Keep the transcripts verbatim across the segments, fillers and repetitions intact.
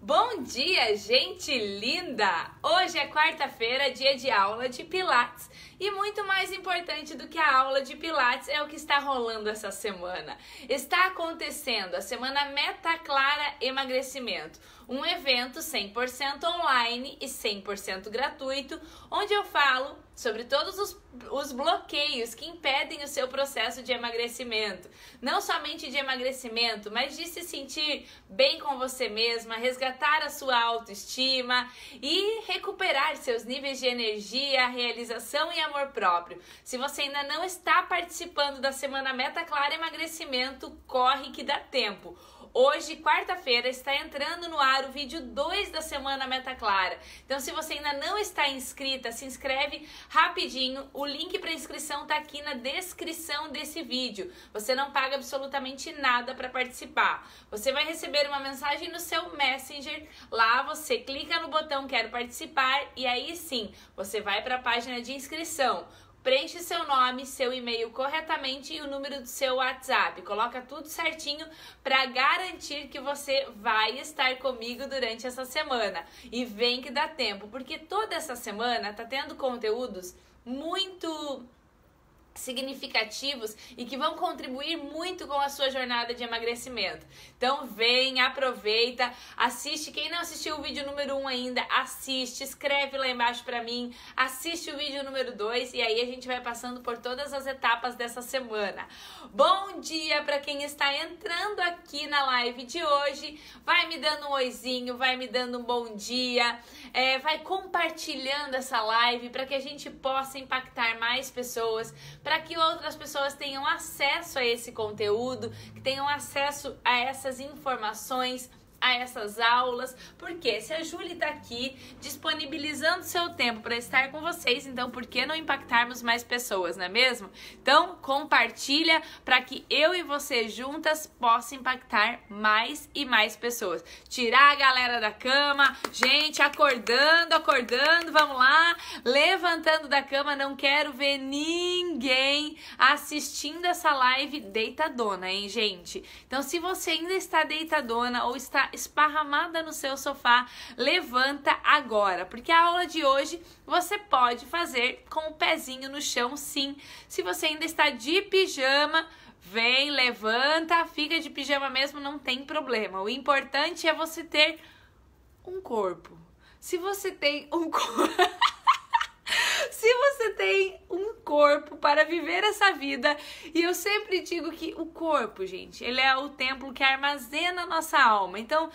Bom dia, gente linda! Hoje é quarta-feira, dia de aula de Pilates. E muito mais importante do que a aula de Pilates é o que está rolando essa semana. Está acontecendo a Semana Meta Clara Emagrecimento, um evento cem por cento online e cem por cento gratuito, onde eu falo sobre todos os, os bloqueios que impedem o seu processo de emagrecimento. Não somente de emagrecimento, mas de se sentir bem com você mesma, resgatar a sua autoestima e recuperar seus níveis de energia, realização e amor próprio. Se você ainda não está participando da Semana Meta Clara Emagrecimento, corre que dá tempo. Hoje, quarta-feira, está entrando no ar o vídeo dois da Semana Meta Clara. Então, se você ainda não está inscrita, se inscreve rapidinho. O link para inscrição está aqui na descrição desse vídeo. Você não paga absolutamente nada para participar. Você vai receber uma mensagem no seu Messenger. Lá você clica no botão Quero Participar e aí sim, você vai para a página de inscrição. Preenche seu nome, seu e-mail corretamente e o número do seu WhatsApp. Coloca tudo certinho para garantir que você vai estar comigo durante essa semana. E vem que dá tempo, porque toda essa semana tá tendo conteúdos muito significativos e que vão contribuir muito com a sua jornada de emagrecimento. Então vem, aproveita, assiste. Quem não assistiu o vídeo número um ainda, assiste, escreve lá embaixo pra mim, assiste o vídeo número dois e aí a gente vai passando por todas as etapas dessa semana. Bom dia pra quem está entrando aqui na live de hoje. Vai me dando um oizinho, vai me dando um bom dia, é, vai compartilhando essa live pra que a gente possa impactar mais pessoas, para que outras pessoas tenham acesso a esse conteúdo, que tenham acesso a essas informações, a essas aulas, porque se a Júlia está aqui disponibilizando seu tempo para estar com vocês, então por que não impactarmos mais pessoas, não é mesmo? Então compartilha para que eu e você juntas possa impactar mais e mais pessoas. Tirar a galera da cama, gente, acordando, acordando, vamos lá, levantando da cama, não quero ver ninguém assistindo essa live deitadona, hein, gente? Então se você ainda está deitadona ou está esparramada no seu sofá, levanta agora, porque a aula de hoje você pode fazer com o pezinho no chão, sim. Se você ainda está de pijama, vem, levanta, fica de pijama mesmo, não tem problema. O importante é você ter um corpo. Se você tem um corpo... Se você tem um corpo para viver essa vida, e eu sempre digo que o corpo, gente, ele é o templo que armazena a nossa alma. Então,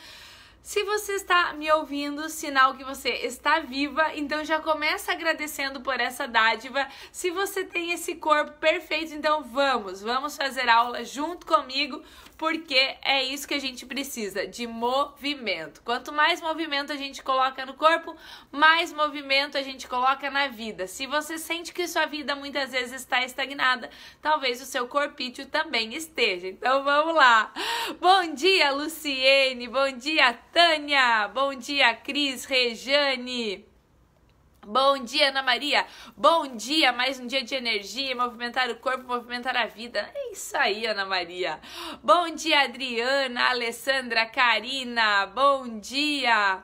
se você está me ouvindo, sinal que você está viva, então já começa agradecendo por essa dádiva. Se você tem esse corpo perfeito, então vamos, vamos fazer aula junto comigo, porque é isso que a gente precisa, de movimento. Quanto mais movimento a gente coloca no corpo, mais movimento a gente coloca na vida. Se você sente que sua vida muitas vezes está estagnada, talvez o seu corpício também esteja. Então vamos lá. Bom dia, Luciene. Bom dia, Tânia. Bom dia, Cris, Rejane. Bom dia, Ana Maria. Bom dia, mais um dia de energia, movimentar o corpo, movimentar a vida. É isso aí, Ana Maria. Bom dia, Adriana, Alessandra, Karina. Bom dia,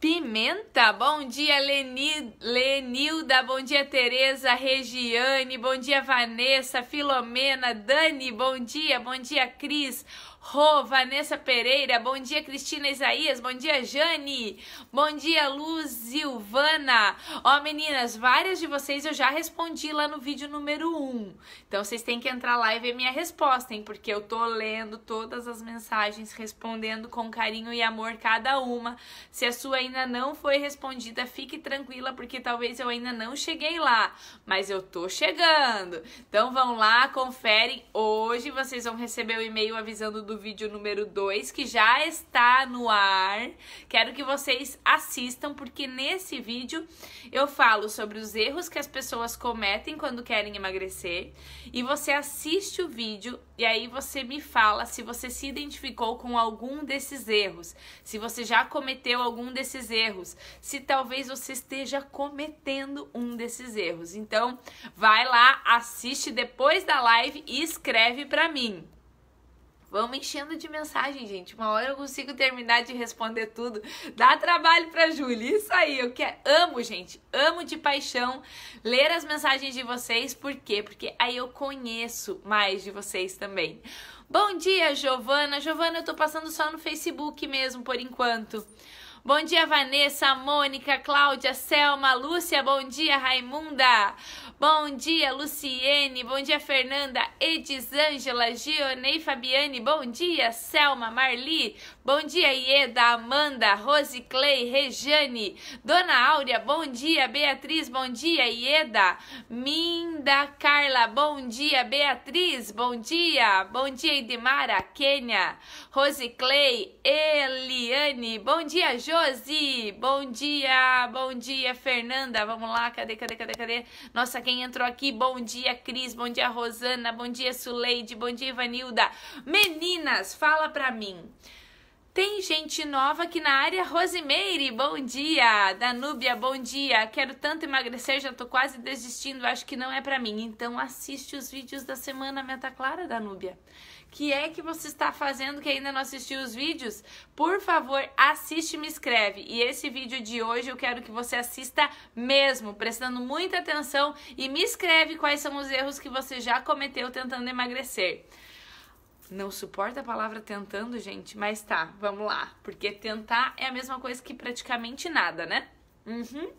Pimenta. Bom dia, Leni, Lenilda. Bom dia, Tereza, Regiane. Bom dia, Vanessa, Filomena, Dani. Bom dia, bom dia, Cris. Rô, Vanessa Pereira, bom dia, Cristina Isaías, bom dia, Jane, bom dia, Luz, Silvana. Ó, meninas, várias de vocês eu já respondi lá no vídeo número um. Então, vocês têm que entrar lá e ver minha resposta, hein? Porque eu tô lendo todas as mensagens, respondendo com carinho e amor cada uma. Se a sua ainda não foi respondida, fique tranquila, porque talvez eu ainda não cheguei lá, mas eu tô chegando. Então, vão lá, conferem. Hoje vocês vão receber o e-mail avisando do vídeo número dois, que já está no ar. Quero que vocês assistam, porque nesse vídeo eu falo sobre os erros que as pessoas cometem quando querem emagrecer, e você assiste o vídeo e aí você me fala se você se identificou com algum desses erros, se você já cometeu algum desses erros, se talvez você esteja cometendo um desses erros. Então vai lá, assiste depois da live e escreve pra mim. Vamos enchendo de mensagem, gente. Uma hora eu consigo terminar de responder tudo. Dá trabalho pra Júlia. Isso aí, eu quero. Amo, gente. Amo de paixão ler as mensagens de vocês. Por quê? Porque aí eu conheço mais de vocês também. Bom dia, Giovana. Giovana, eu tô passando só no Facebook mesmo, por enquanto. Bom dia, Vanessa, Mônica, Cláudia, Selma, Lúcia, bom dia, Raimunda, bom dia, Luciene, bom dia, Fernanda, Edisângela, Gionei, Fabiane, bom dia, Selma, Marli, bom dia, Ieda, Amanda, Rosiclei, Rejane, Dona Áurea, bom dia, Beatriz, bom dia, Ieda, Minda, Carla, bom dia, Beatriz, bom dia, bom dia, Edmara, Kênia, Rosiclei, Eliane, bom dia, Jo. Josi, bom dia, bom dia, Fernanda, vamos lá, cadê, cadê, cadê, cadê, nossa, quem entrou aqui, bom dia, Cris, bom dia, Rosana, bom dia, Suleide, bom dia, Ivanilda. Meninas, fala pra mim, tem gente nova aqui na área? Rosimeire, bom dia, Danúbia, bom dia, quero tanto emagrecer, já tô quase desistindo, acho que não é pra mim, então assiste os vídeos da Semana Meta Clara, Danúbia. O que é que você está fazendo que ainda não assistiu os vídeos? Por favor, assiste e me escreve. E esse vídeo de hoje eu quero que você assista mesmo, prestando muita atenção, e me escreve quais são os erros que você já cometeu tentando emagrecer. Não suporta a palavra tentando, gente, mas tá, vamos lá. Porque tentar é a mesma coisa que praticamente nada, né? Uhum.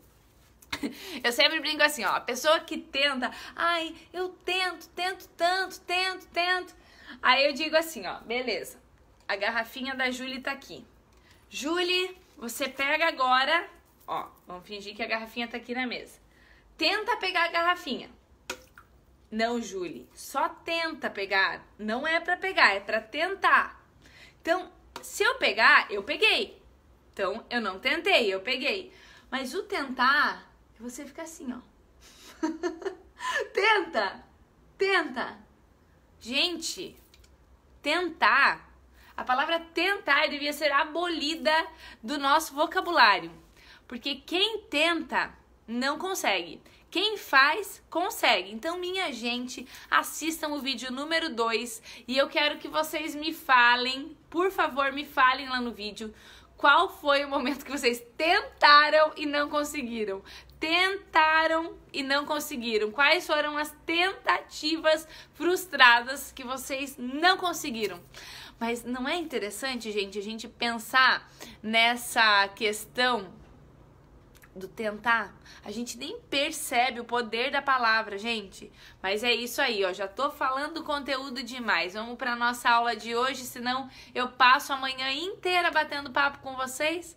Eu sempre brinco assim, ó, a pessoa que tenta, ai, eu tento, tento tanto, tento, tento. Aí eu digo assim, ó, beleza, a garrafinha da Júlia tá aqui. Júlia, você pega agora, ó, vamos fingir que a garrafinha tá aqui na mesa. Tenta pegar a garrafinha. Não, Júlia, só tenta pegar, não é pra pegar, é pra tentar. Então, se eu pegar, eu peguei. Então, eu não tentei, eu peguei. Mas o tentar, você fica assim, ó. Tenta, tenta. Gente, tentar, a palavra tentar devia ser abolida do nosso vocabulário, porque quem tenta não consegue, quem faz consegue. Então, minha gente, assistam o vídeo número dois e eu quero que vocês me falem, por favor, me falem lá no vídeo, qual foi o momento que vocês tentaram e não conseguiram. Tentaram e não conseguiram. Quais foram as tentativas frustradas que vocês não conseguiram? Mas não é interessante, gente, a gente pensar nessa questão do tentar? A gente nem percebe o poder da palavra, gente. Mas é isso aí, ó. Já tô falando conteúdo demais. Vamos pra nossa aula de hoje, senão eu passo a manhã inteira batendo papo com vocês.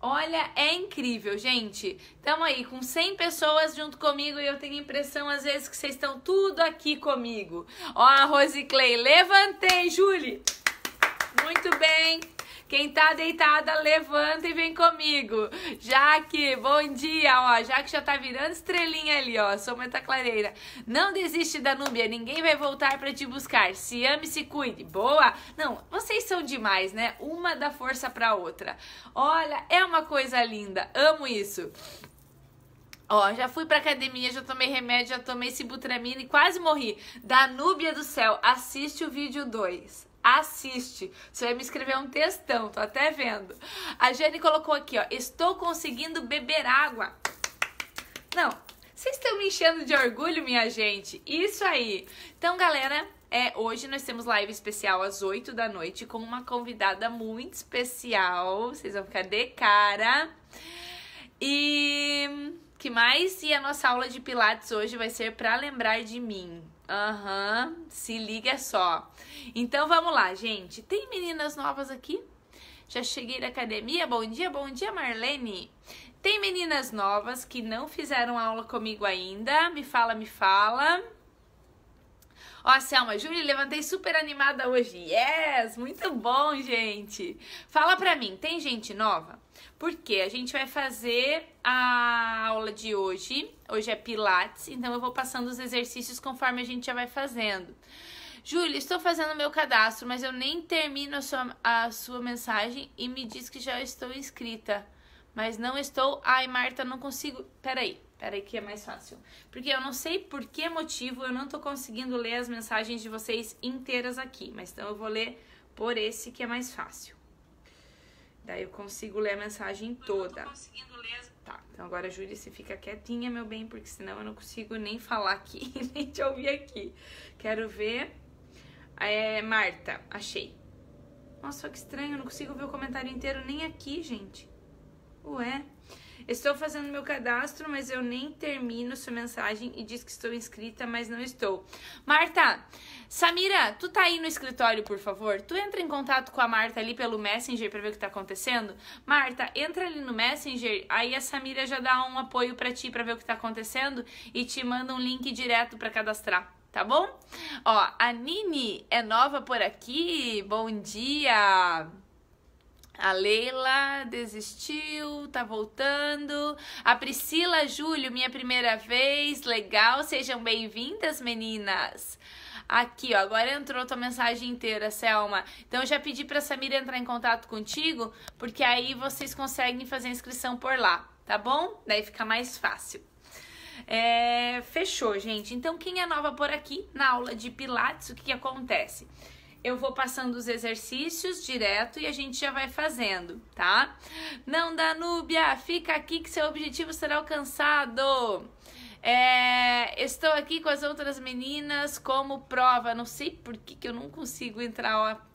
Olha, é incrível, gente. Estamos aí com cem pessoas junto comigo e eu tenho a impressão, às vezes, que vocês estão tudo aqui comigo. Ó, a Rosiclei, levantei, Júlia. Muito bem. Quem tá deitada, levanta e vem comigo. Jaque, bom dia, ó. Jaque já tá virando estrelinha ali, ó. Sou Meta Clareira. Não desiste, da Núbia, ninguém vai voltar pra te buscar. Se ame, se cuide. Boa! Não, vocês são demais, né? Uma dá força pra outra. Olha, é uma coisa linda. Amo isso. Ó, já fui pra academia, já tomei remédio, já tomei sibutramina e quase morri. Danúbia do céu, assiste o vídeo dois. Assiste, você vai me escrever um textão, tô até vendo. A Jane colocou aqui, ó, estou conseguindo beber água. Não, vocês estão me enchendo de orgulho, minha gente, isso aí. Então, galera, é, hoje nós temos live especial às oito da noite com uma convidada muito especial, vocês vão ficar de cara. E que mais? E a nossa aula de Pilates hoje vai ser pra lembrar de mim. Aham, uhum, se liga só. Então vamos lá, gente. Tem meninas novas aqui? Já cheguei da academia? Bom dia, bom dia, Marlene. Tem meninas novas que não fizeram aula comigo ainda? Me fala, me fala. Ó, Selma, Júlia, levantei super animada hoje. Yes, muito bom, gente. Fala pra mim, tem gente nova? Porque a gente vai fazer a aula de hoje, hoje é Pilates, então eu vou passando os exercícios conforme a gente já vai fazendo. Júlia, estou fazendo o meu cadastro, mas eu nem termino a sua, a sua mensagem e me diz que já estou inscrita, mas não estou... Ai, Marta, não consigo... Peraí, peraí que é mais fácil, porque eu não sei por que motivo eu não estou conseguindo ler as mensagens de vocês inteiras aqui, mas então eu vou ler... por esse que é mais fácil. Daí eu consigo ler a mensagem toda. Eu tô conseguindo ler. Tá, então agora, a Júlia, você fica quietinha, meu bem, porque senão eu não consigo nem falar aqui, nem te ouvir aqui. Quero ver. É, Marta, achei. Nossa, que estranho, eu não consigo ver o comentário inteiro nem aqui, gente. Ué? Estou fazendo meu cadastro, mas eu nem termino sua mensagem e diz que estou inscrita, mas não estou. Marta, Samira, tu tá aí no escritório, por favor? Tu entra em contato com a Marta ali pelo Messenger pra ver o que tá acontecendo? Marta, entra ali no Messenger, aí a Samira já dá um apoio pra ti pra ver o que tá acontecendo e te manda um link direto pra cadastrar. Tá bom? Ó, a Nini é nova por aqui. Bom dia! A Leila desistiu, tá voltando. A Priscila Júlio, minha primeira vez. Legal, sejam bem-vindas, meninas. Aqui, ó, agora entrou tua mensagem inteira, Selma. Então, eu já pedi pra Samira entrar em contato contigo, porque aí vocês conseguem fazer a inscrição por lá, tá bom? Daí fica mais fácil. É, fechou, gente. Então, quem é nova por aqui, na aula de Pilates, o que que acontece? Eu vou passando os exercícios direto e a gente já vai fazendo, tá? Não, Danúbia, fica aqui que seu objetivo será alcançado. É, estou aqui com as outras meninas como prova. Não sei por que que eu não consigo entrar, ó.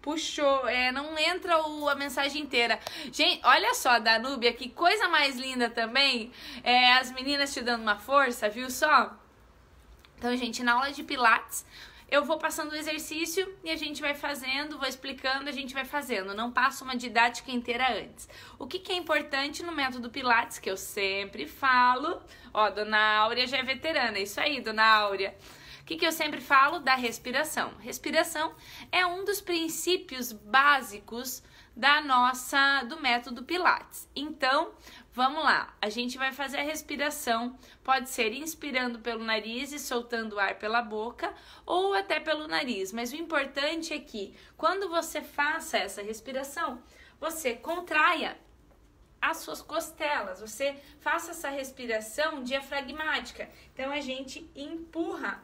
Puxou, é, não entra o, a mensagem inteira. Gente, olha só, Danúbia, que coisa mais linda também. É, as meninas te dando uma força, viu só? Então, gente, na aula de Pilates, eu vou passando o exercício e a gente vai fazendo, vou explicando, a gente vai fazendo. Não passo uma didática inteira antes. O que que é importante no método Pilates, que eu sempre falo... Ó, Dona Áurea já é veterana, é isso aí, Dona Áurea. O que que eu sempre falo? Da respiração. Respiração é um dos princípios básicos da nossa, do método Pilates. Então, vamos lá. A gente vai fazer a respiração. Pode ser inspirando pelo nariz e soltando o ar pela boca ou até pelo nariz. Mas o importante é que quando você faça essa respiração, você contraia as suas costelas, você faça essa respiração diafragmática. Então, a gente empurra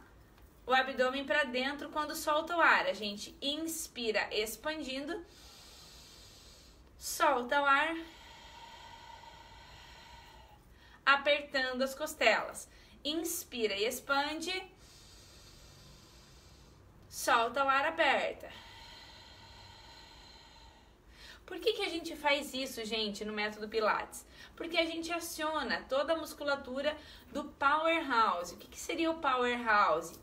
o abdômen para dentro quando solta o ar. A gente inspira expandindo, solta o ar, apertando as costelas. Inspira e expande, solta o ar, aperta. Por que que a gente faz isso, gente, no método Pilates? Porque a gente aciona toda a musculatura do powerhouse. O que que seria o powerhouse?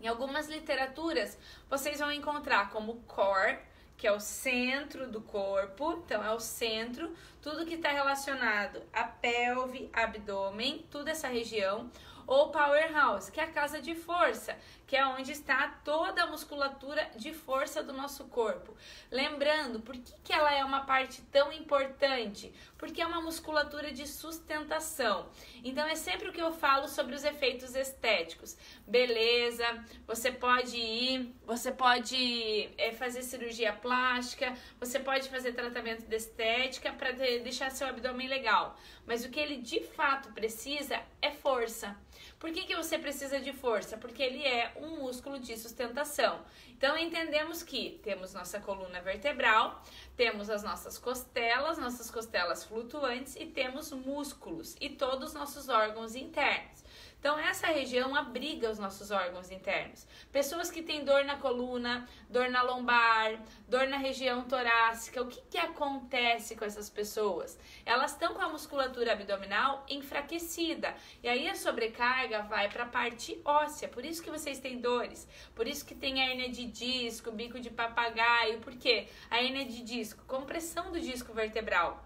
Em algumas literaturas, vocês vão encontrar como core, que é o centro do corpo. Então, é o centro, tudo que está relacionado a pelve, abdômen, toda essa região. Ou powerhouse, que é a casa de força, que é onde está toda a musculatura de força do nosso corpo. Lembrando, por que que ela é uma parte tão importante? Porque é uma musculatura de sustentação. Então, é sempre o que eu falo sobre os efeitos estéticos. Beleza, você pode ir, você pode é, fazer cirurgia plástica, você pode fazer tratamento de estética para deixar seu abdômen legal. Mas o que ele de fato precisa é força. Por que que você precisa de força? Porque ele é um músculo de sustentação. Então, entendemos que temos nossa coluna vertebral, temos as nossas costelas, nossas costelas flutuantes e temos músculos e todos os nossos órgãos internos. Então, essa região abriga os nossos órgãos internos. Pessoas que têm dor na coluna, dor na lombar, dor na região torácica, o que que acontece com essas pessoas? Elas estão com a musculatura abdominal enfraquecida. E aí, a sobrecarga vai para a parte óssea. Por isso que vocês têm dores. Por isso que tem hérnia de disco, bico de papagaio. Por quê? A hérnia de disco, compressão do disco vertebral.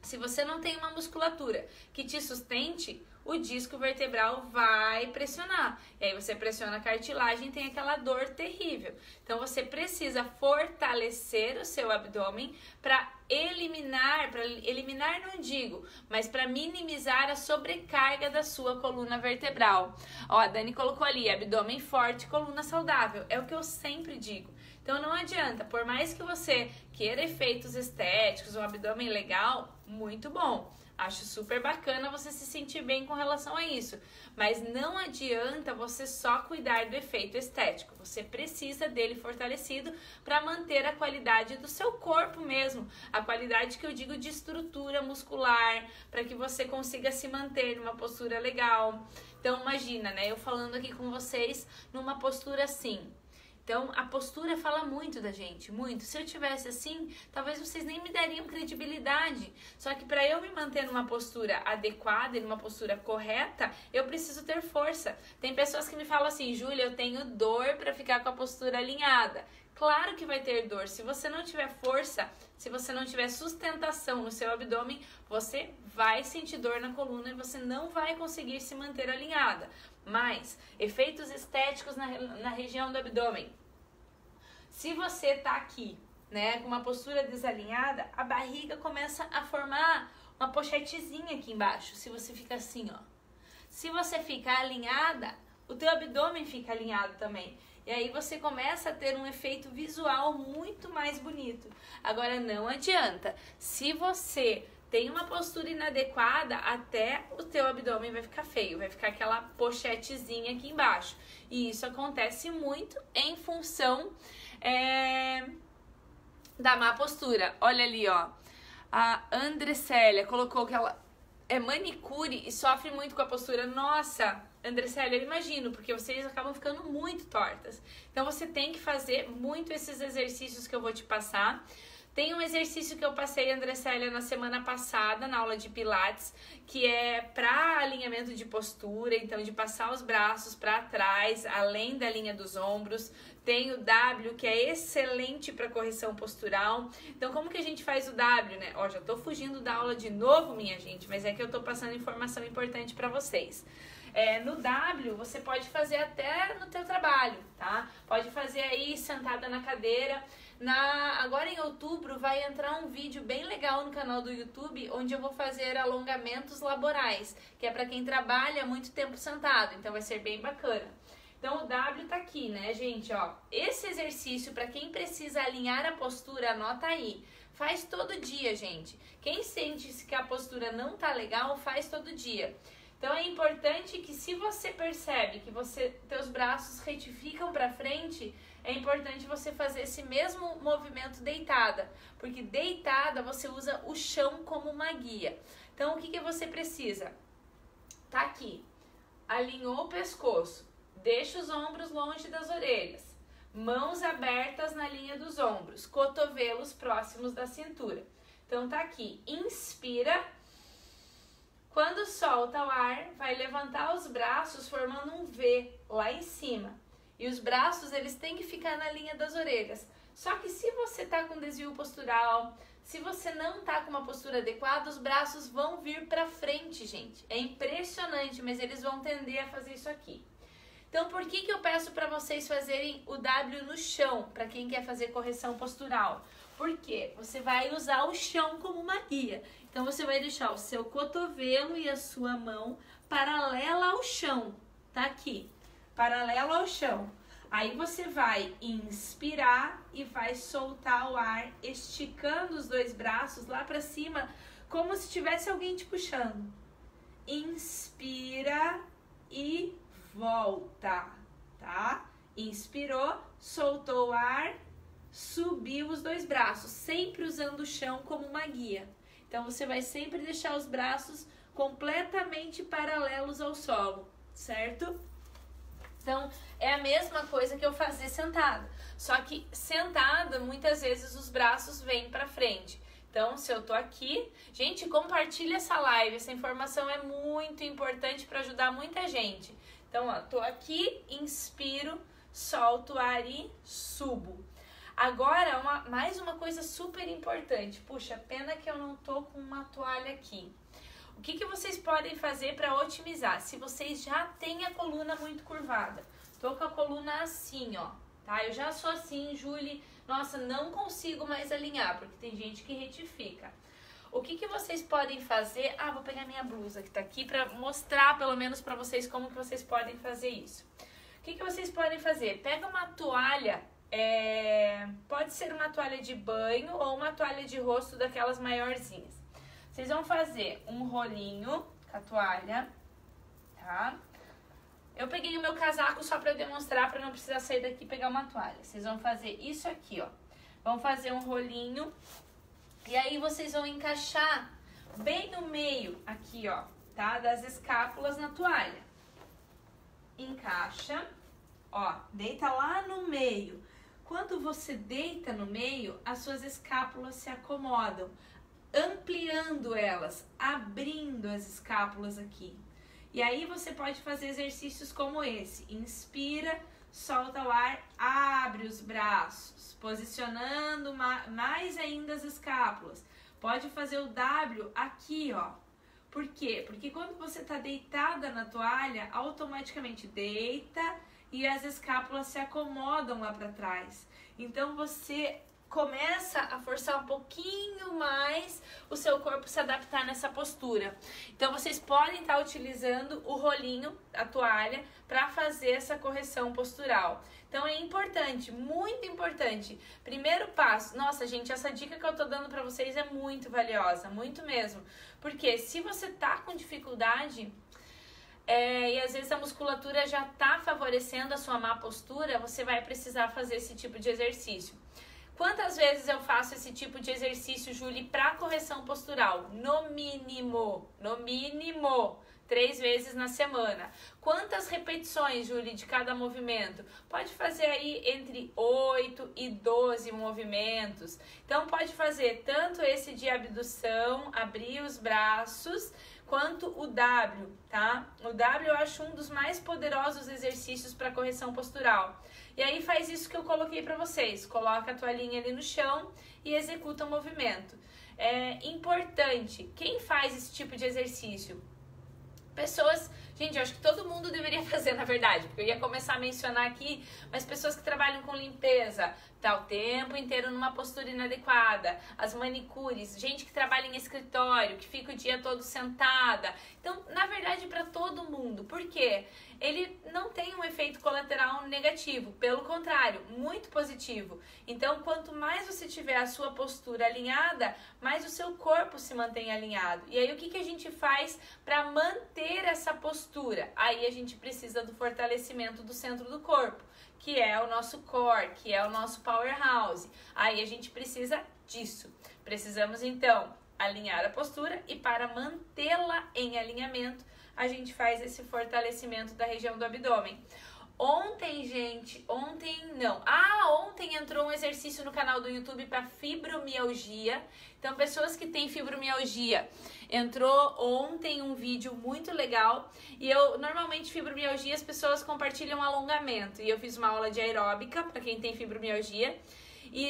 Se você não tem uma musculatura que te sustente, o disco vertebral vai pressionar. E aí você pressiona a cartilagem e tem aquela dor terrível. Então, você precisa fortalecer o seu abdômen para eliminar, para eliminar não digo, mas para minimizar a sobrecarga da sua coluna vertebral. Ó, a Dani colocou ali, abdômen forte, coluna saudável. É o que eu sempre digo. Então, não adianta, por mais que você queira efeitos estéticos, um abdômen legal, muito bom. Acho super bacana você se sentir bem com relação a isso, mas não adianta você só cuidar do efeito estético. Você precisa dele fortalecido para manter a qualidade do seu corpo mesmo, a qualidade que eu digo de estrutura muscular, para que você consiga se manter numa postura legal. Então imagina, né, eu falando aqui com vocês numa postura assim. Então, a postura fala muito da gente, muito. Se eu tivesse assim, talvez vocês nem me dariam credibilidade. Só que para eu me manter numa postura adequada e numa postura correta, eu preciso ter força. Tem pessoas que me falam assim, Júlia, eu tenho dor para ficar com a postura alinhada. Claro que vai ter dor. Se você não tiver força, se você não tiver sustentação no seu abdômen, você vai sentir dor na coluna e você não vai conseguir se manter alinhada. Mas, efeitos estéticos na, na região do abdômen. Se você tá aqui, né, com uma postura desalinhada, a barriga começa a formar uma pochetezinha aqui embaixo. Se você fica assim, ó. Se você ficar alinhada, o teu abdômen fica alinhado também. E aí você começa a ter um efeito visual muito mais bonito. Agora, não adianta. Se você tem uma postura inadequada, até o teu abdômen vai ficar feio. Vai ficar aquela pochetezinha aqui embaixo. E isso acontece muito em função é, da má postura. Olha ali, ó. A Andressélia colocou que ela é manicure e sofre muito com a postura. Nossa, Andressélia, eu imagino, porque vocês acabam ficando muito tortas. Então você tem que fazer muito esses exercícios que eu vou te passar. Tem um exercício que eu passei, Andressélia, na semana passada, na aula de Pilates, que é para alinhamento de postura, então de passar os braços para trás, além da linha dos ombros. Tem o W, que é excelente para correção postural. Então, como que a gente faz o W, né? Ó, já tô fugindo da aula de novo, minha gente, mas é que eu tô passando informação importante para vocês. É, no W, você pode fazer até no teu trabalho, tá? Pode fazer aí sentada na cadeira. Na, agora em outubro vai entrar um vídeo bem legal no canal do YouTube, onde eu vou fazer alongamentos laborais, que é para quem trabalha muito tempo sentado, então vai ser bem bacana. Então o W tá aqui, né, gente, ó. Esse exercício, para quem precisa alinhar a postura, anota aí. Faz todo dia, gente. Quem sente que a postura não tá legal, faz todo dia. Então é importante que, se você percebe que você, teus braços retificam para frente, é importante você fazer esse mesmo movimento deitada, porque deitada você usa o chão como uma guia. Então o que que você precisa? Tá aqui, alinhou o pescoço, deixa os ombros longe das orelhas, mãos abertas na linha dos ombros, cotovelos próximos da cintura. Então tá aqui, inspira. Quando solta o ar, vai levantar os braços formando um V lá em cima. E os braços, eles têm que ficar na linha das orelhas. Só que se você tá com desvio postural, se você não tá com uma postura adequada, os braços vão vir pra frente, gente. É impressionante, mas eles vão tender a fazer isso aqui. Então, por que que eu peço para vocês fazerem o W no chão, para quem quer fazer correção postural? Porque você vai usar o chão como uma guia. Então, você vai deixar o seu cotovelo e a sua mão paralela ao chão. Tá aqui, paralela ao chão. Aí, você vai inspirar e vai soltar o ar, esticando os dois braços lá pra cima, como se tivesse alguém te puxando. Inspira e volta, tá? Inspirou, soltou o ar, subiu os dois braços, sempre usando o chão como uma guia. Então você vai sempre deixar os braços completamente paralelos ao solo, certo? Então é a mesma coisa que eu fazer sentada, só que sentada muitas vezes os braços vêm para frente. Então, se eu tô aqui, gente, compartilha essa live, essa informação é muito importante para ajudar muita gente. Então, ó, tô aqui, inspiro, solto o ar e subo. Agora, uma, mais uma coisa super importante. Puxa, pena que eu não tô com uma toalha aqui. O que que vocês podem fazer para otimizar? Se vocês já têm a coluna muito curvada. Tô com a coluna assim, ó, tá? Eu já sou assim, Júlia. Nossa, não consigo mais alinhar, porque tem gente que retifica. O que que vocês podem fazer? Ah, vou pegar minha blusa que tá aqui pra mostrar pelo menos pra vocês como que vocês podem fazer isso. O que que vocês podem fazer? Pega uma toalha, é... pode ser uma toalha de banho ou uma toalha de rosto daquelas maiorzinhas. Vocês vão fazer um rolinho com a toalha, tá? Eu peguei o meu casaco só pra demonstrar, pra não precisar sair daqui e pegar uma toalha. Vocês vão fazer isso aqui, ó. Vão fazer um rolinho e aí vocês vão encaixar bem no meio aqui, ó, tá? Das escápulas na toalha. Encaixa, ó, deita lá no meio. Quando você deita no meio, as suas escápulas se acomodam, ampliando elas, abrindo as escápulas aqui. E aí você pode fazer exercícios como esse. Inspira, solta o ar, abre os braços, posicionando mais ainda as escápulas. Pode fazer o W aqui, ó. Por quê? Porque quando você tá deitada na toalha, automaticamente deita e as escápulas se acomodam lá pra trás. Então você começa a forçar um pouquinho mais o seu corpo se adaptar nessa postura. Então vocês podem estar utilizando o rolinho, a toalha, para fazer essa correção postural. Então é importante, muito importante. Primeiro passo, nossa gente, essa dica que eu tô dando para vocês é muito valiosa, muito mesmo. Porque se você tá com dificuldade, É, e às vezes a musculatura já tá favorecendo a sua má postura, você vai precisar fazer esse tipo de exercício. Quantas vezes eu faço esse tipo de exercício, Júlia, para correção postural? No mínimo, no mínimo, três vezes na semana. Quantas repetições, Júlia, de cada movimento? Pode fazer aí entre oito e doze movimentos. Então, pode fazer tanto esse de abdução, abrir os braços, quanto o W, tá? O W eu acho um dos mais poderosos exercícios para correção postural. E aí faz isso que eu coloquei para vocês, coloca a toalhinha ali no chão e executa o movimento. É importante, quem faz esse tipo de exercício? Pessoas, gente, eu acho que todo mundo deveria fazer, na verdade, porque eu ia começar a mencionar aqui, mas pessoas que trabalham com limpeza, tá o tempo inteiro numa postura inadequada, as manicures, gente que trabalha em escritório, que fica o dia todo sentada. Então, na verdade, para todo mundo. Por quê? Ele não tem um efeito colateral negativo, pelo contrário, muito positivo. Então, quanto mais você tiver a sua postura alinhada, mais o seu corpo se mantém alinhado. E aí, o que que a gente faz para manter essa postura? Aí a gente precisa do fortalecimento do centro do corpo, que é o nosso core, que é o nosso powerhouse. Aí a gente precisa disso. Precisamos então alinhar a postura e para mantê-la em alinhamento, a gente faz esse fortalecimento da região do abdômen. Ontem, gente, ontem não. Ah, ontem entrou um exercício no canal do YouTube para fibromialgia. Então, pessoas que têm fibromialgia, entrou ontem um vídeo muito legal. E eu, normalmente, fibromialgia, as pessoas compartilham alongamento. E eu fiz uma aula de aeróbica para quem tem fibromialgia. E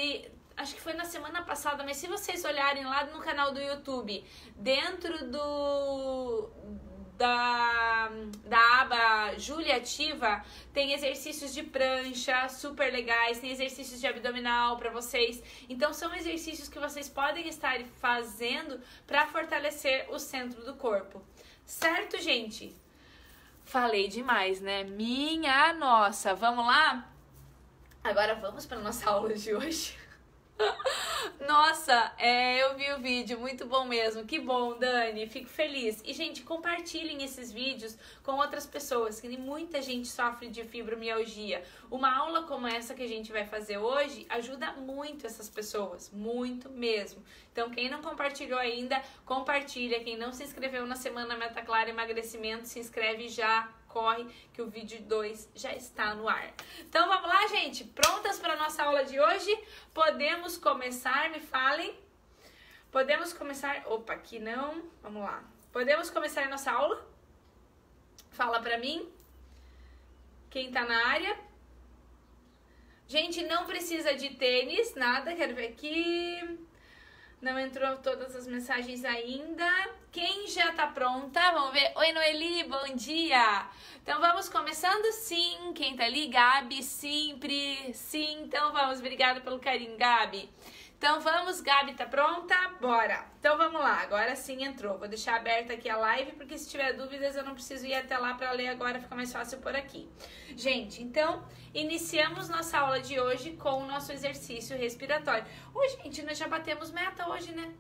acho que foi na semana passada, mas se vocês olharem lá no canal do YouTube, dentro do... Da, da aba Júlia Ativa, tem exercícios de prancha super legais, tem exercícios de abdominal para vocês. Então são exercícios que vocês podem estar fazendo para fortalecer o centro do corpo. Certo, gente? Falei demais, né? Minha nossa, vamos lá? Agora vamos para nossa aula de hoje. Nossa, é, eu vi o vídeo, muito bom mesmo, que bom, Dani, fico feliz. E gente, compartilhem esses vídeos com outras pessoas, que muita gente sofre de fibromialgia. Uma aula como essa que a gente vai fazer hoje ajuda muito essas pessoas, muito mesmo. Então quem não compartilhou ainda, compartilha. Quem não se inscreveu na Semana Meta Clara Emagrecimento, se inscreve já. Corre que o vídeo dois já está no ar. Então vamos lá, gente? Prontas para a nossa aula de hoje? Podemos começar, me falem. Podemos começar... Opa, aqui não. Vamos lá. Podemos começar a nossa aula? Fala para mim. Quem tá na área? Gente, não precisa de tênis, nada. Quero ver aqui... Não entrou todas as mensagens ainda. Quem já tá pronta? Vamos ver. Oi, Noeli, bom dia. Então, vamos começando? Sim. Quem tá ali? Gabi, sempre. Sim, então vamos. Obrigada pelo carinho, Gabi. Então, vamos. Gabi, tá pronta? Bora. Então, vamos lá. Agora sim entrou. Vou deixar aberta aqui a live, porque se tiver dúvidas, eu não preciso ir até lá pra ler agora. Fica mais fácil por aqui. Gente, então, iniciamos nossa aula de hoje com o nosso exercício respiratório. Ô, gente, nós já batemos meta hoje, né?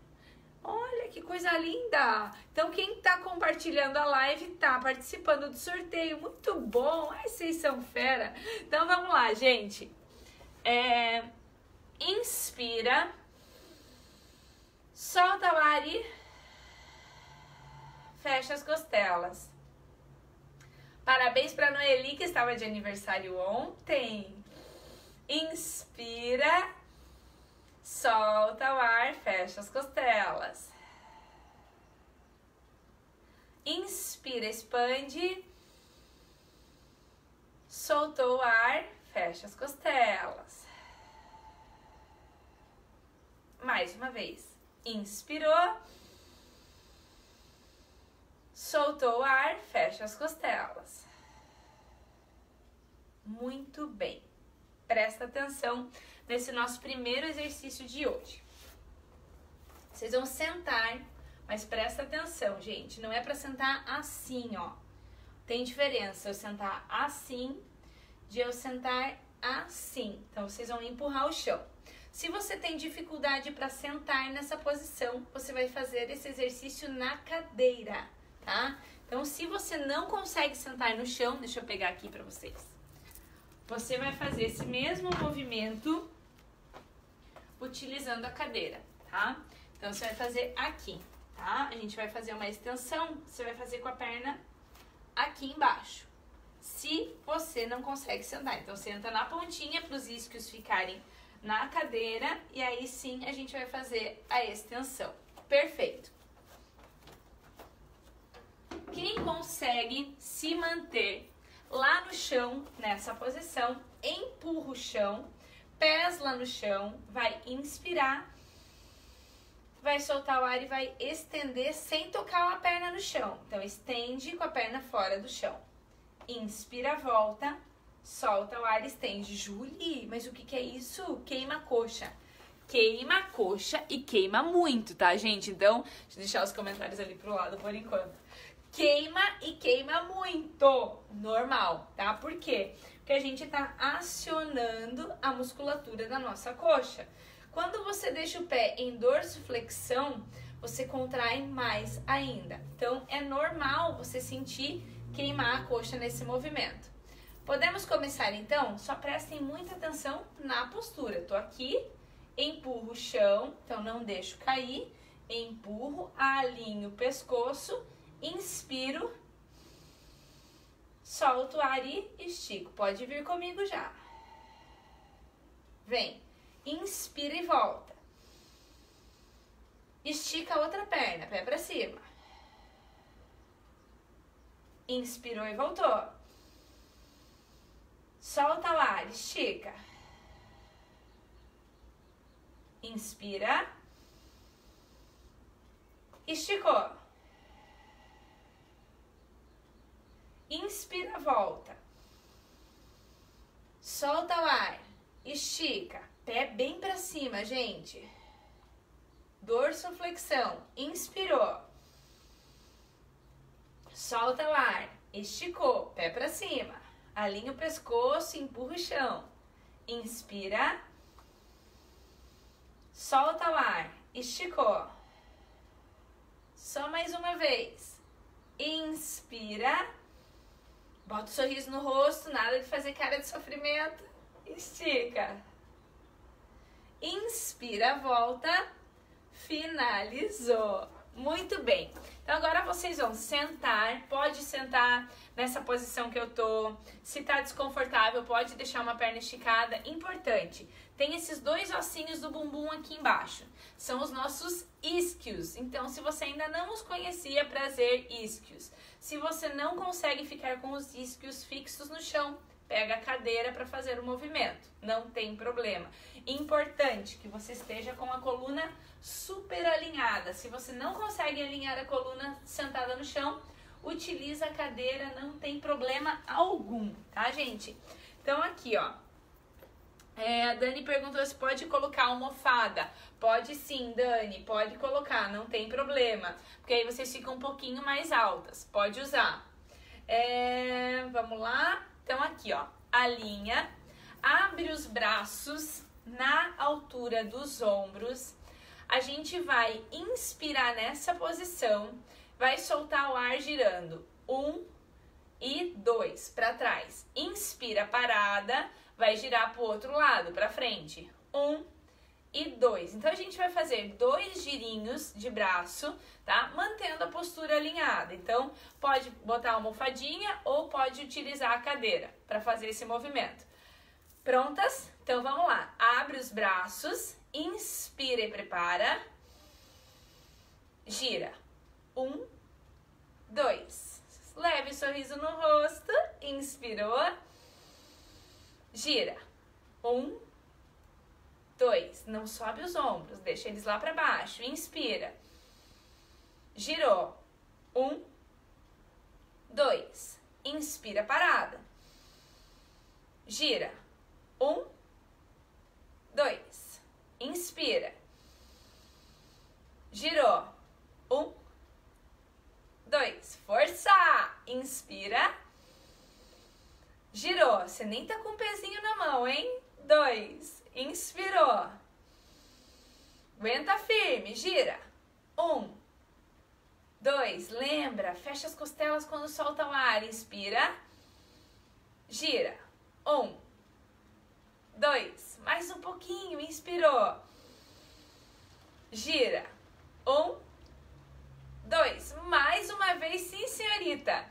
Olha que coisa linda! Então quem tá compartilhando a live tá participando do sorteio. Muito bom! Ai, vocês são fera! Então vamos lá, gente. É... Inspira. Solta o ar e fecha as costelas. Parabéns para Noeli, que estava de aniversário ontem. Inspira. Solta o ar, fecha as costelas. Inspira, expande. Soltou o ar, fecha as costelas. Mais uma vez. Inspirou. Soltou o ar, fecha as costelas. Muito bem. Presta atenção nesse nosso primeiro exercício de hoje. Vocês vão sentar, mas presta atenção, gente. Não é pra sentar assim, ó. Tem diferença eu sentar assim de eu sentar assim. Então, vocês vão empurrar o chão. Se você tem dificuldade para sentar nessa posição, você vai fazer esse exercício na cadeira, tá? Então, se você não consegue sentar no chão, deixa eu pegar aqui para vocês. Você vai fazer esse mesmo movimento utilizando a cadeira, tá? Então, você vai fazer aqui, tá? A gente vai fazer uma extensão, você vai fazer com a perna aqui embaixo. Se você não consegue sentar, então senta na pontinha para os isquios ficarem na cadeira e aí sim a gente vai fazer a extensão. Perfeito. Quem consegue se manter lá no chão, nessa posição, empurra o chão, pés lá no chão, vai inspirar, vai soltar o ar e vai estender sem tocar a perna no chão. Então, estende com a perna fora do chão. Inspira, volta. Solta o ar, estende. Júlia, mas o que, que é isso? Queima a coxa. Queima a coxa e queima muito, tá, gente? Então, deixa eu deixar os comentários ali pro lado por enquanto. Queima e queima muito. Normal, tá? Por quê? Porque a gente tá acionando a musculatura da nossa coxa. Quando você deixa o pé em dorsiflexão, você contrai mais ainda. Então, é normal você sentir queimar a coxa nesse movimento. Podemos começar então? Só prestem muita atenção na postura. Tô aqui, empurro o chão, então não deixo cair, empurro, alinho o pescoço, inspiro, solto o ar e estico. Pode vir comigo já. Vem, inspira e volta. Estica a outra perna, pé pra cima. Inspirou e voltou. Solta o ar, estica. Inspira. Esticou. Inspira, volta. Solta o ar, estica. Pé bem pra cima, gente. Dorsoflexão. Inspirou. Solta o ar, esticou. Pé pra cima. Alinha o pescoço, empurra o chão. Inspira. Solta o ar. Esticou. Só mais uma vez. Inspira. Bota o sorriso no rosto, nada de fazer cara de sofrimento. Estica. Inspira, volta. Finalizou. Muito bem. Então agora vocês vão sentar, pode sentar nessa posição que eu tô. Se tá desconfortável, pode deixar uma perna esticada. Importante, tem esses dois ossinhos do bumbum aqui embaixo. São os nossos isquios. Então, se você ainda não os conhecia, prazer, isquios. Se você não consegue ficar com os isquios fixos no chão, pega a cadeira para fazer o movimento. Não tem problema. Importante que você esteja com a coluna super alinhada. Se você não consegue alinhar a coluna sentada no chão, utiliza a cadeira, não tem problema algum, tá, gente? Então, aqui, ó. É, a Dani perguntou se pode colocar almofada. Pode sim, Dani, pode colocar, não tem problema. Porque aí vocês ficam um pouquinho mais altas. Pode usar. É, vamos lá. Então, aqui, ó, alinha, abre os braços na altura dos ombros, a gente vai inspirar nessa posição, vai soltar o ar girando. Um e dois, para trás. Inspira parada, vai girar para o outro lado, para frente. Um e dois. Então, a gente vai fazer dois girinhos de braço, tá? Mantendo a postura alinhada. Então, pode botar a almofadinha ou pode utilizar a cadeira para fazer esse movimento. Prontas? Então, vamos lá. Abre os braços, inspira e prepara. Gira. Um, dois. Leve o sorriso no rosto. Inspirou. Gira. Um, dois. Não sobe os ombros, deixa eles lá para baixo. Inspira. Girou. Um, dois. Inspira parada. Gira. Um, dois. Inspira. Girou. Um, dois. Força! Inspira. Girou. Você nem tá com o pezinho na mão, hein? Dois. Inspirou. Aguenta firme. Gira. Um. Dois. Lembra. Fecha as costelas quando solta o ar. Inspira. Gira. Um. Dois. Mais um pouquinho. Inspirou. Gira. Um. Dois. Mais uma vez. Sim, senhorita.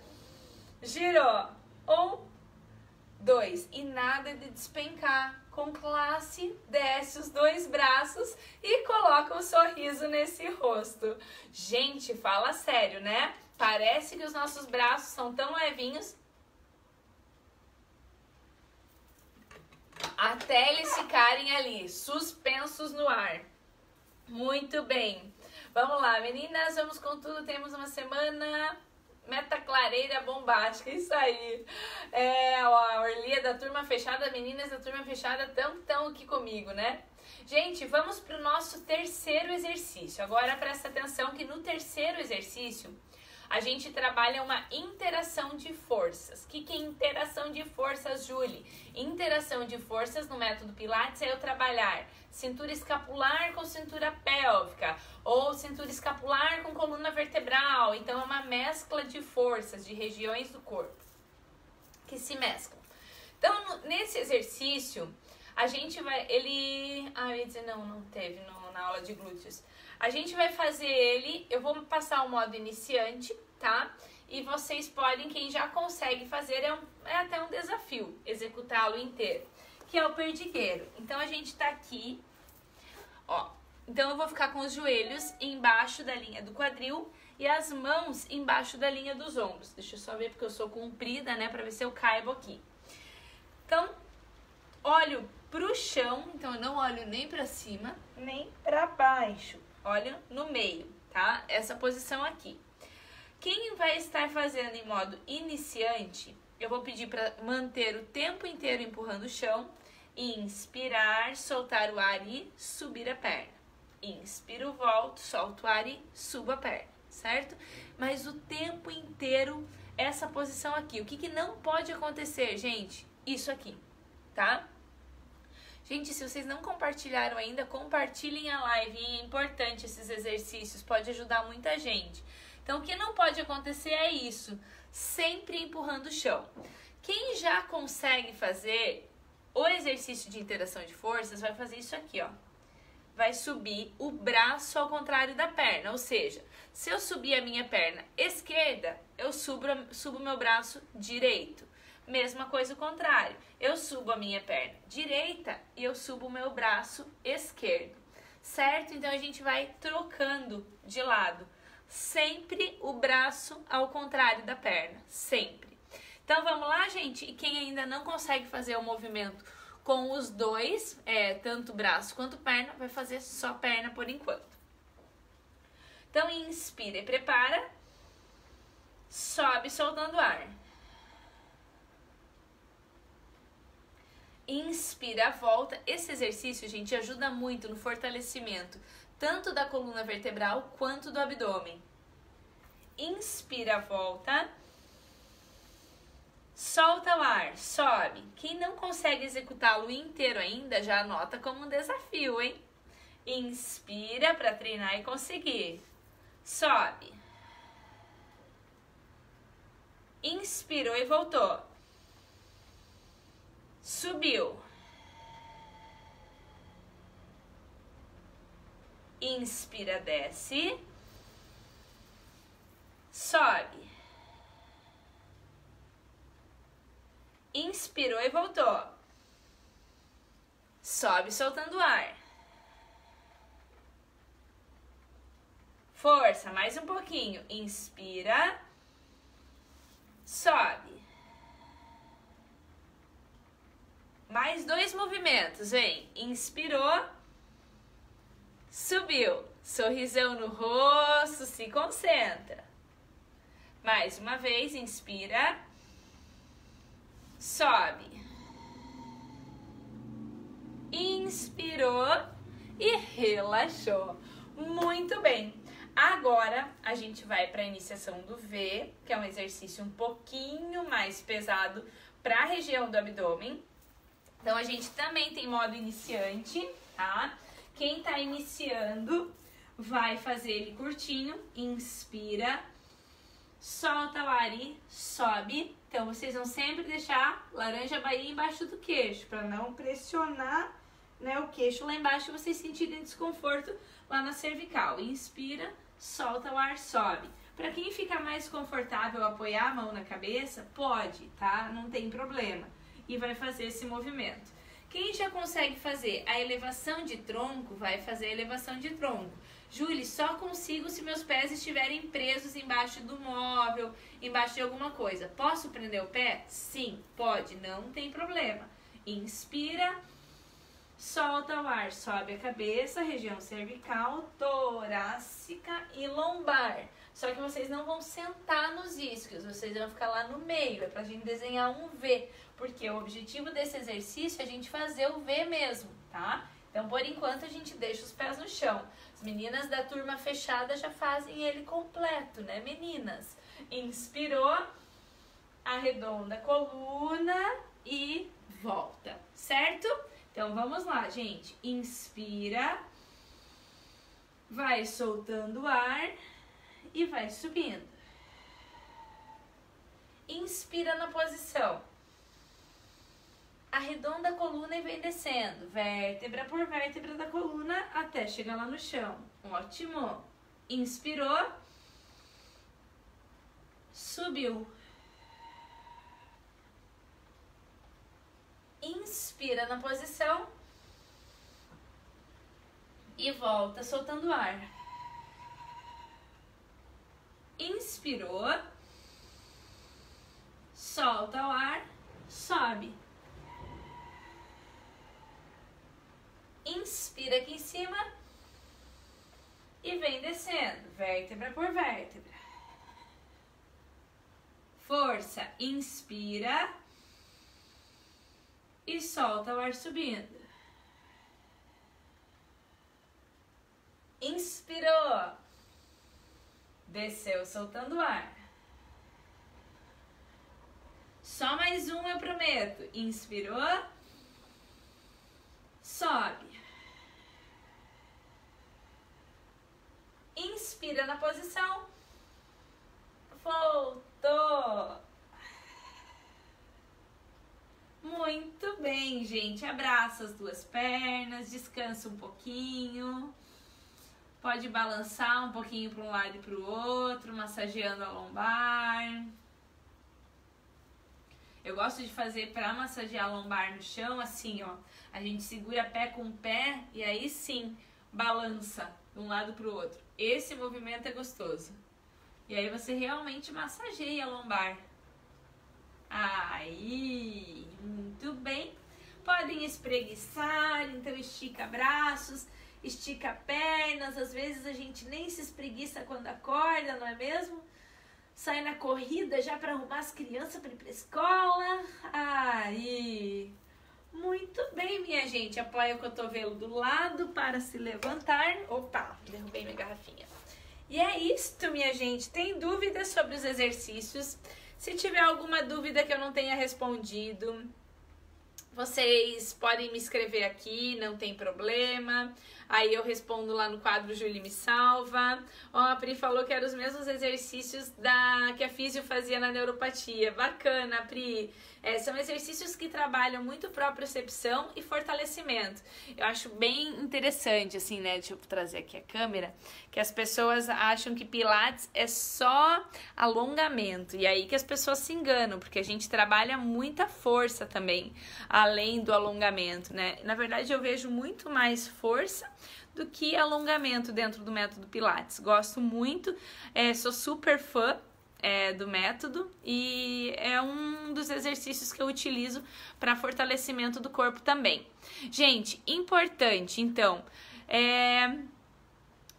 Girou. Um. Dois. E nada de despencar. Com classe, desce os dois braços e coloca um sorriso nesse rosto. Gente, fala sério, né? Parece que os nossos braços são tão levinhos até eles ficarem ali, suspensos no ar. Muito bem. Vamos lá, meninas, vamos com tudo. Temos uma semana... Meta clareira bombástica, isso aí. É, ó, a Orlia da turma fechada, meninas da turma fechada tão, tão aqui comigo, né? Gente, vamos pro nosso terceiro exercício. Agora presta atenção que no terceiro exercício a gente trabalha uma interação de forças. O que, que é interação de forças, Júlia? Interação de forças no método Pilates é eu trabalhar cintura escapular com cintura pélvica ou cintura escapular com coluna vertebral. Então, é uma mescla de forças, de regiões do corpo que se mesclam. Então, nesse exercício, a gente vai... Ele... Ah, eu ia dizer, não, não teve no, na aula de glúteos. A gente vai fazer ele, eu vou passar o modo iniciante, tá? E vocês podem, quem já consegue fazer, é, um, é até um desafio executá-lo inteiro, que é o perdigueiro. Então, a gente tá aqui, ó. Então, eu vou ficar com os joelhos embaixo da linha do quadril e as mãos embaixo da linha dos ombros. Deixa eu só ver, porque eu sou comprida, né? Pra ver se eu caibo aqui. Então, olho pro chão, então eu não olho nem pra cima, nem pra baixo. Olha no meio, tá? Essa posição aqui. Quem vai estar fazendo em modo iniciante, eu vou pedir para manter o tempo inteiro empurrando o chão. Inspirar, soltar o ar e subir a perna. Inspiro, volto, solto o ar e subo a perna, certo? Mas o tempo inteiro, essa posição aqui. O que, que não pode acontecer, gente? Isso aqui, tá? Gente, se vocês não compartilharam ainda, compartilhem a live. É importante esses exercícios, pode ajudar muita gente. Então, o que não pode acontecer é isso, sempre empurrando o chão. Quem já consegue fazer o exercício de interação de forças, vai fazer isso aqui, ó. Vai subir o braço ao contrário da perna, ou seja, se eu subir a minha perna esquerda, eu subo o meu braço direito. Mesma coisa o contrário, eu subo a minha perna direita e eu subo o meu braço esquerdo, certo? Então, a gente vai trocando de lado, sempre o braço ao contrário da perna, sempre. Então, vamos lá, gente? E quem ainda não consegue fazer o movimento com os dois, é, tanto braço quanto perna, vai fazer só perna por enquanto. Então, inspira e prepara, sobe soltando o ar. Inspira, volta. Esse exercício, gente, ajuda muito no fortalecimento, tanto da coluna vertebral quanto do abdômen. Inspira, volta. Solta o ar, sobe. Quem não consegue executá-lo inteiro ainda, já anota como um desafio, hein? Inspira para treinar e conseguir. Sobe. Inspirou e voltou. Subiu. Inspira, desce. Sobe. Inspirou e voltou. Sobe soltando o ar. Força, mais um pouquinho. Inspira. Sobe. Mais dois movimentos, vem. Inspirou. Subiu. Sorrisão no rosto, se concentra. Mais uma vez, inspira. Sobe. Inspirou e relaxou. Muito bem. Agora a gente vai para a iniciação do V, que é um exercício um pouquinho mais pesado para a região do abdômen. Então a gente também tem modo iniciante, tá? Quem tá iniciando vai fazer ele curtinho, inspira, solta o ar e sobe. Então vocês vão sempre deixar laranja Bahia embaixo do queixo, para não pressionar, né, o queixo lá embaixo e vocês sentirem desconforto lá na cervical. Inspira, solta o ar, sobe. Para quem fica mais confortável apoiar a mão na cabeça, pode, tá? Não tem problema. E vai fazer esse movimento. Quem já consegue fazer a elevação de tronco, vai fazer a elevação de tronco. Júlia, só consigo se meus pés estiverem presos embaixo do móvel, embaixo de alguma coisa. Posso prender o pé? Sim, pode, não tem problema. Inspira, solta o ar, sobe a cabeça, região cervical, torácica e lombar. Só que vocês não vão sentar nos isquios, vocês vão ficar lá no meio, é pra gente desenhar um V. Porque o objetivo desse exercício é a gente fazer o V mesmo, tá? Então, por enquanto, a gente deixa os pés no chão. As meninas da turma fechada já fazem ele completo, né, meninas? Inspirou, arredonda a coluna e volta, certo? Então, vamos lá, gente. Inspira, vai soltando o ar e vai subindo. Inspira na posição. Arredonda a coluna e vem descendo, vértebra por vértebra da coluna até chegar lá no chão. Ótimo! Inspirou, subiu. Inspira na posição e volta soltando o ar. Inspirou, solta o ar, sobe. Inspira aqui em cima e vem descendo, vértebra por vértebra. Força, inspira e solta o ar subindo. Inspirou, desceu soltando o ar. Só mais um, eu prometo. Inspirou. Sobe. Inspira na posição. Voltou. Muito bem, gente. Abraça as duas pernas, descansa um pouquinho. Pode balançar um pouquinho para um lado e para o outro, massageando a lombar. Eu gosto de fazer para massagear a lombar no chão, assim, ó. A gente segura pé com pé e aí sim, balança de um lado pro outro. Esse movimento é gostoso. E aí você realmente massageia a lombar. Aí, muito bem. Podem espreguiçar, então estica braços, estica pernas. Às vezes a gente nem se espreguiça quando acorda, não é mesmo? Sai na corrida já para arrumar as crianças para ir para a escola. Aí, muito bem, minha gente. Apoia o cotovelo do lado para se levantar. Opa, derrubei minha garrafinha. E é isto, minha gente. Tem dúvidas sobre os exercícios? Se tiver alguma dúvida que eu não tenha respondido, vocês podem me escrever aqui, não tem problema. Aí eu respondo lá no quadro Júlia me salva. Ó, a Pri falou que eram os mesmos exercícios da, que a físio fazia na neuropatia. Bacana, Pri. É, são exercícios que trabalham muito propriocepção e fortalecimento. Eu acho bem interessante, assim, né? Deixa eu trazer aqui a câmera. Que as pessoas acham que Pilates é só alongamento. E aí que as pessoas se enganam, porque a gente trabalha muita força também, além do alongamento, né? Na verdade, eu vejo muito mais força do que alongamento dentro do método Pilates. Gosto muito, é, sou super fã. É, do método, e é um dos exercícios que eu utilizo para fortalecimento do corpo também. Gente, importante, então, é...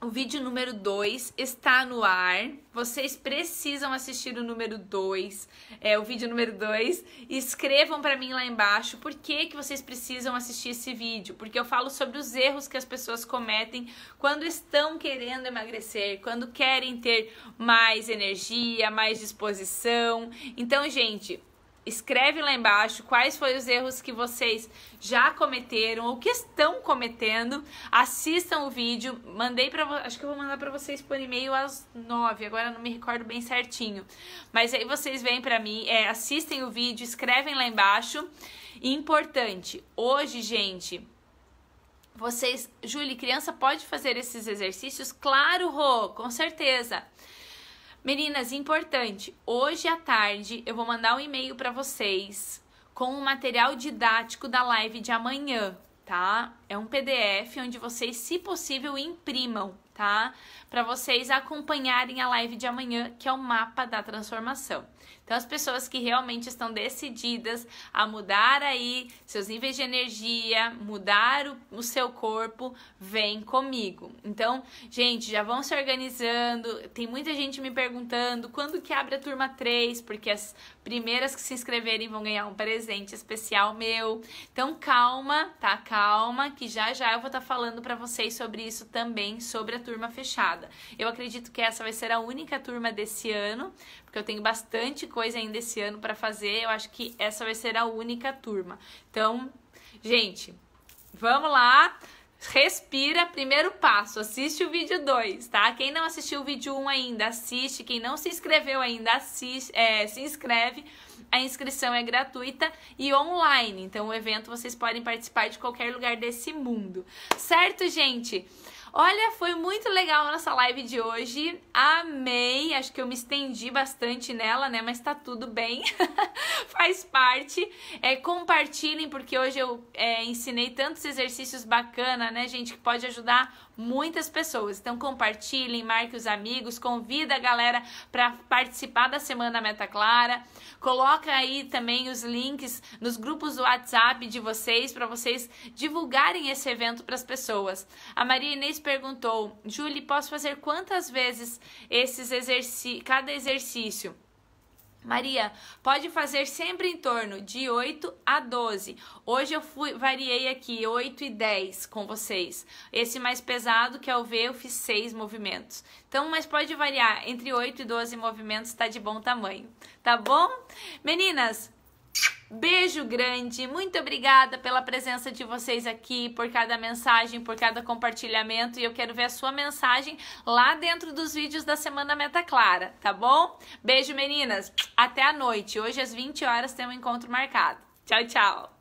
o vídeo número dois está no ar, vocês precisam assistir o número dois, é, o vídeo número dois, escrevam para mim lá embaixo por que, que vocês precisam assistir esse vídeo, porque eu falo sobre os erros que as pessoas cometem quando estão querendo emagrecer, quando querem ter mais energia, mais disposição. Então, gente, escreve lá embaixo quais foram os erros que vocês já cometeram ou que estão cometendo. Assistam o vídeo. Mandei para vocês, acho que eu vou mandar para vocês por e-mail às nove. Agora não me recordo bem certinho. Mas aí vocês vêm para mim, é, assistem o vídeo, escrevem lá embaixo. E importante, hoje, gente, vocês, Júlia, criança pode fazer esses exercícios? Claro, Rô, com certeza. Meninas, importante, hoje à tarde eu vou mandar um e-mail para vocês com o material didático da live de amanhã, tá? É um P D F onde vocês, se possível, imprimam, tá? Para vocês acompanharem a live de amanhã, que é o mapa da transformação. Então, as pessoas que realmente estão decididas a mudar aí seus níveis de energia, mudar o, o seu corpo, vem comigo. Então, gente, já vão se organizando. Tem muita gente me perguntando quando que abre a turma três, porque as primeiras que se inscreverem vão ganhar um presente especial meu. Então, calma, tá? Calma, que já já eu vou estar falando para vocês sobre isso também, sobre a turma fechada. Eu acredito que essa vai ser a única turma desse ano, porque eu tenho bastante coisa ainda esse ano para fazer. Eu acho que essa vai ser a única turma. Então, gente, vamos lá. Respira, primeiro passo, assiste o vídeo dois, tá? Quem não assistiu o vídeo um ainda, assiste. Quem não se inscreveu ainda, assiste, é, se inscreve. A inscrição é gratuita e online. Então, o evento vocês podem participar de qualquer lugar desse mundo. Certo, gente? Olha, foi muito legal a nossa live de hoje, amei, acho que eu me estendi bastante nela, né, mas tá tudo bem, faz parte. É, compartilhem, porque hoje eu é, ensinei tantos exercícios bacana, né, gente, que pode ajudar muitas pessoas. Então compartilhem, marque os amigos, convida a galera para participar da Semana Meta Clara, coloca aí também os links nos grupos do WhatsApp de vocês, para vocês divulgarem esse evento para as pessoas. A Maria Inês perguntou: Júlia, posso fazer quantas vezes esses exercícios, cada exercício? Maria, pode fazer sempre em torno de oito a doze. Hoje eu fui, variei aqui oito e dez com vocês. Esse mais pesado, que é o V, eu fiz seis movimentos. Então, mas pode variar entre oito e doze movimentos, tá de bom tamanho, tá bom? Meninas, beijo grande, muito obrigada pela presença de vocês aqui, por cada mensagem, por cada compartilhamento, e eu quero ver a sua mensagem lá dentro dos vídeos da Semana Meta Clara, tá bom? Beijo, meninas, até a noite, hoje às vinte horas tem um encontro marcado. Tchau, tchau!